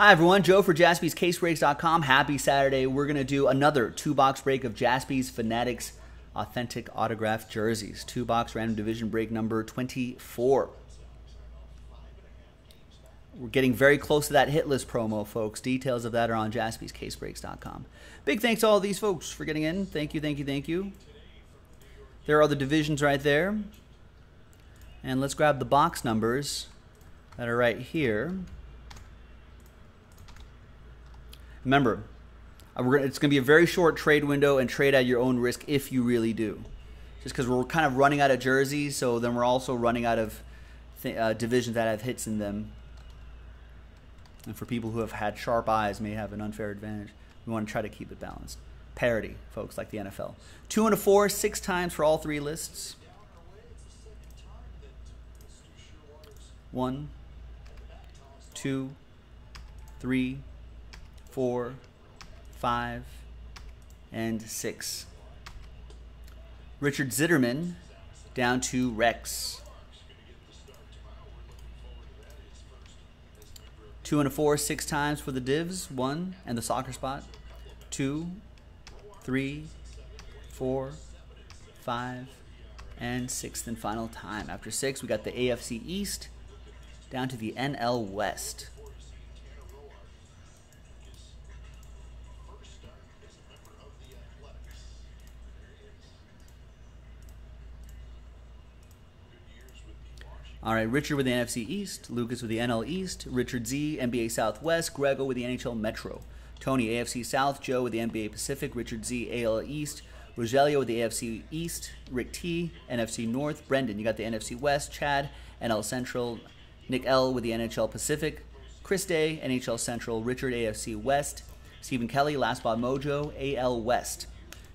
Hi everyone, Joe for JaspysCaseBreaks.com. Happy Saturday. We're going to do another 2-box break of Jaspys Fanatics Authentic Autographed Jerseys. 2-box random division break number 24. We're getting very close to that hit list promo, folks. Details of that are on JaspysCaseBreaks.com. Big thanks to all these folks for getting in. Thank you, thank you, thank you. There are the divisions right there. And let's grab the box numbers that are right here. Remember, it's going to be a very short trade window, and trade at your own risk if you really do. Just because we're kind of running out of jerseys, so then we're also running out of divisions that have hits in them. And for people who have had sharp eyes may have an unfair advantage. We want to try to keep it balanced. Parity, folks, like the NFL. 2 and a 4, 6 times for all 3 lists. 1, 2, 3, 4, 5, and 6. Richard Zitterman down to Rex. 2 and a 4, 6 times for the divs. 1 and the soccer spot. 2, 3, 4, 5, and 6th and final time. After 6, we got the AFC East down to the NL West. All right, Richard with the NFC East, Lucas with the NL East, Richard Z, NBA Southwest, Grego with the NHL Metro, Tony, AFC South, Joe with the NBA Pacific, Richard Z, AL East, Rogelio with the AFC East, Rick T, NFC North, Brendan, you got the NFC West, Chad, NL Central, Nick L with the NHL Pacific, Chris Day, NHL Central, Richard, AFC West, Stephen Kelly, Last Bob Mojo, AL West.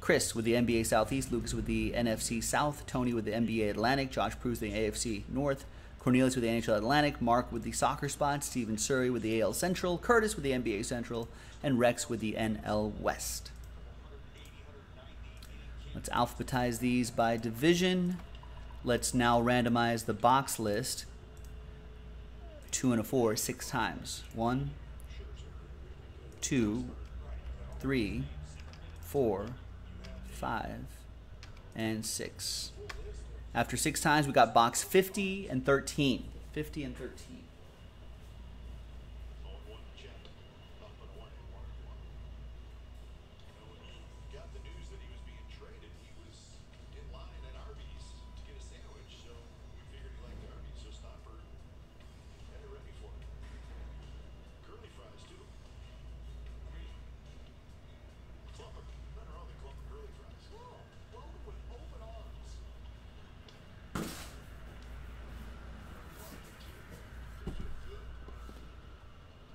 Chris with the NBA Southeast, Lucas with the NFC South, Tony with the NBA Atlantic, Josh Pruce with the AFC North, Cornelius with the NHL Atlantic, Mark with the soccer spot, Steven Surrey with the AL Central, Curtis with the NBA Central, and Rex with the NL West. Let's alphabetize these by division. Let's now randomize the box list. 2 and a 4, 6 times. 1, 2, 3, 4, 5, and 6. After 6 times, we got box 50 and 13. 50 and 13.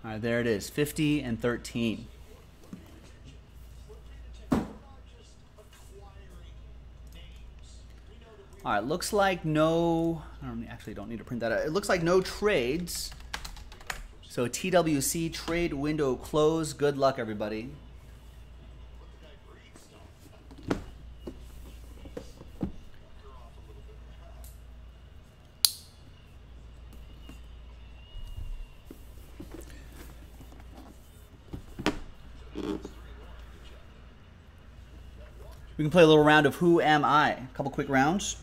All right, there it is, 50 and 13. All right, looks like no, actually don't need to print that out. It looks like no trades. So TWC trade window closed. Good luck, everybody. We can play a little round of Who Am I? A couple quick rounds.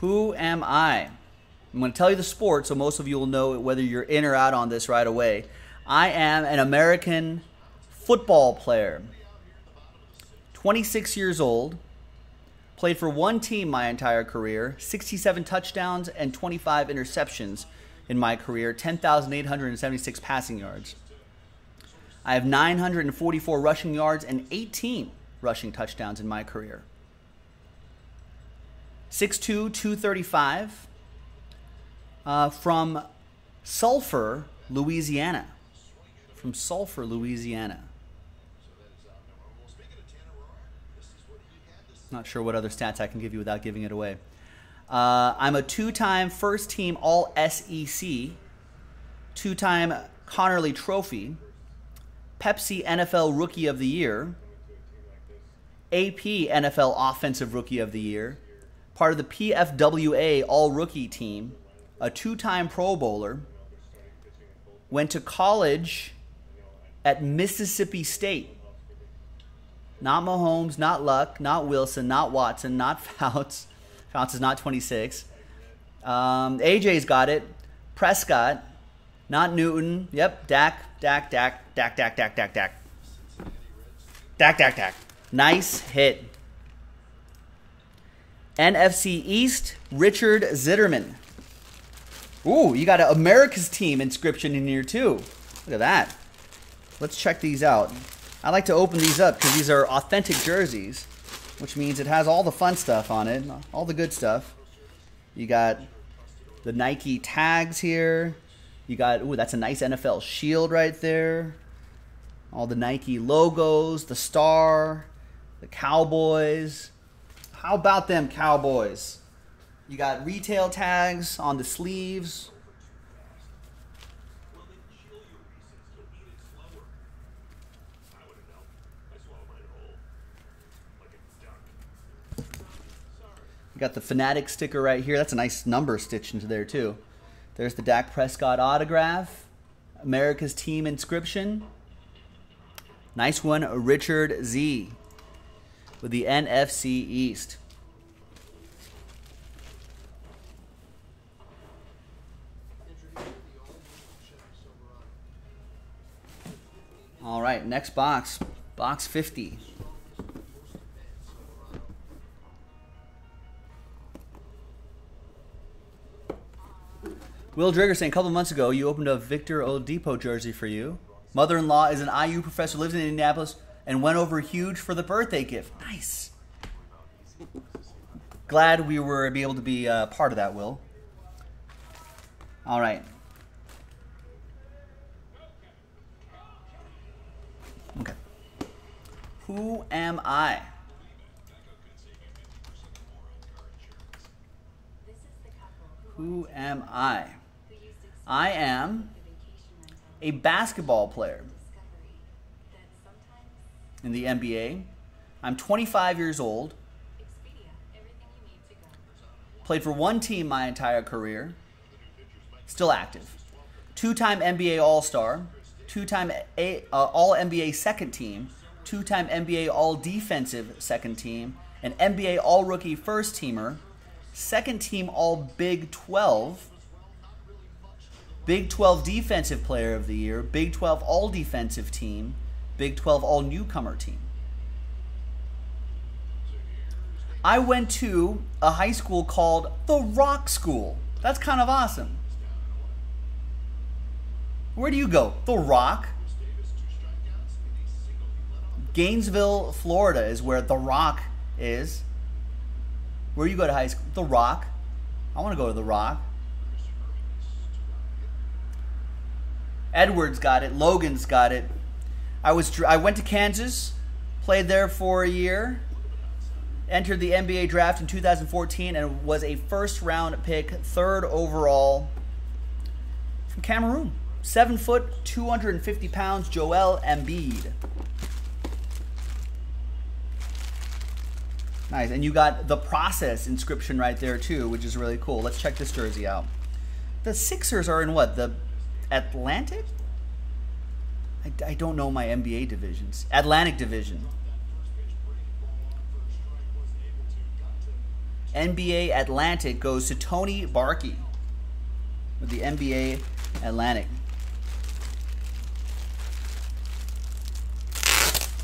Who am I? I'm going to tell you the sport so most of you will know whether you're in or out on this right away. I am an American football player, 26 years old. Played for one team my entire career, 67 touchdowns and 25 interceptions in my career, 10,876 passing yards. I have 944 rushing yards and 18 rushing touchdowns in my career. 6'2", 235, from Sulphur, Louisiana. From Sulphur, Louisiana. Not sure what other stats I can give you without giving it away. I'm a 2-time first-team All-SEC, 2-time Connerly Trophy, Pepsi NFL Rookie of the Year, AP NFL Offensive Rookie of the Year, part of the PFWA All-Rookie Team, a two-time Pro Bowler, went to college at Mississippi State. Not Mahomes, not Luck, not Wilson, not Watson, not Fouts. Fouts is not 26. AJ's got it. Prescott, not Newton. Yep, Dak. Nice hit. NFC East, Richard Zitterman. Ooh, you got an America's Team inscription in here too. Look at that. Let's check these out. I like to open these up because these are authentic jerseys, which means it has all the fun stuff on it, all the good stuff. You got the Nike tags here. You got, ooh, that's a nice NFL shield right there. All the Nike logos, the star, the Cowboys. How about them Cowboys? You got retail tags on the sleeves. You got the Fanatics sticker right here. That's a nice number stitch into there too. There's the Dak Prescott autograph. America's Team inscription. Nice one, Richard Z. with the NFC East. All right, next box. Box 50. Will Drigger saying, a couple months ago, you opened a Victor Oladipo jersey for you. Mother-in-law is an IU professor, lives in Indianapolis, and went over huge for the birthday gift. Nice. Glad we were able to be part of that, Will. All right. Okay. Who am I? Who am I? I am a basketball player in the NBA. I'm 25 years old. Played for one team my entire career. Still active. Two-time NBA All-Star. Two-time All-NBA Second Team. Two-time NBA All-Defensive Second Team. An NBA All-Rookie First Teamer. Second Team All-Big 12. Big 12 Defensive Player of the Year, Big 12 All-Defensive Team, Big 12 All-Newcomer Team. I went to a high school called The Rock School. That's kind of awesome. Where do you go? The Rock? Gainesville, Florida is where The Rock is. Where you go to high school? The Rock. I want to go to The Rock. Edwards got it. Logan's got it. I went to Kansas, played there for a year, entered the NBA draft in 2014, and was a first-round pick, 3rd overall, from Cameroon. 7 foot, 250 pounds, Joel Embiid. Nice, and you got the process inscription right there too, which is really cool. Let's check this jersey out. The Sixers are in what? The Atlantic? I don't know my NBA divisions. Atlantic Division. NBA Atlantic goes to Tony Barkey with the NBA Atlantic.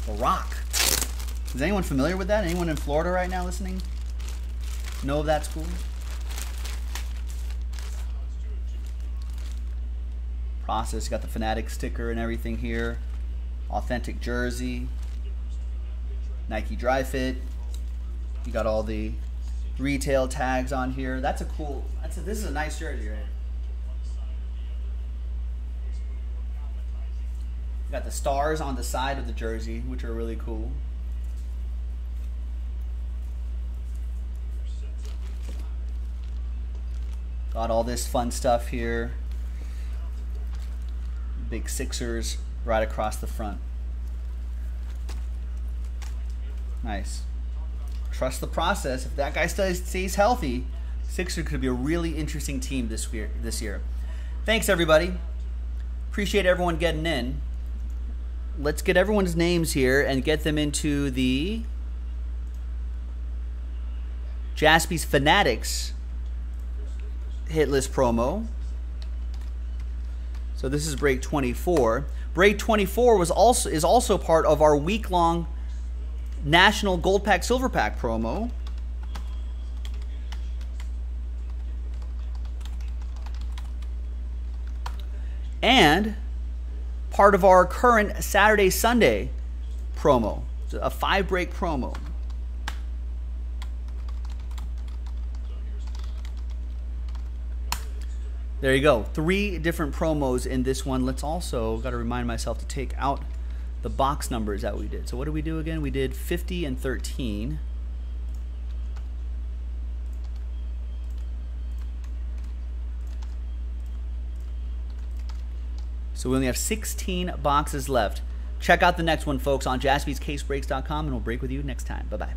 The Rock. Is anyone familiar with that? Anyone in Florida right now listening? Know of that school? Process, got the Fanatics sticker and everything here. Authentic jersey. Nike Dry Fit. You got all the retail tags on here. That's a cool, this is a nice jersey right here. You got the stars on the side of the jersey, which are really cool. Got all this fun stuff here. Big Sixers right across the front. Nice. Trust the process. If that guy stays healthy, Sixers could be a really interesting team this year. Thanks, everybody. Appreciate everyone getting in. Let's get everyone's names here and get them into the Jaspys Fanatics hit list promo. So this is break 24. Break 24 is also part of our week-long National Gold Pack Silver Pack promo. And part of our current Saturday Sunday promo. It's a 5-break promo. There you go. 3 different promos in this one. Let's also got to remind myself to take out the box numbers that we did. So what did we do again? We did 50 and 13. So we only have 16 boxes left. Check out the next one, folks, on JaspysCaseBreaks.com, and we'll break with you next time. Bye-bye.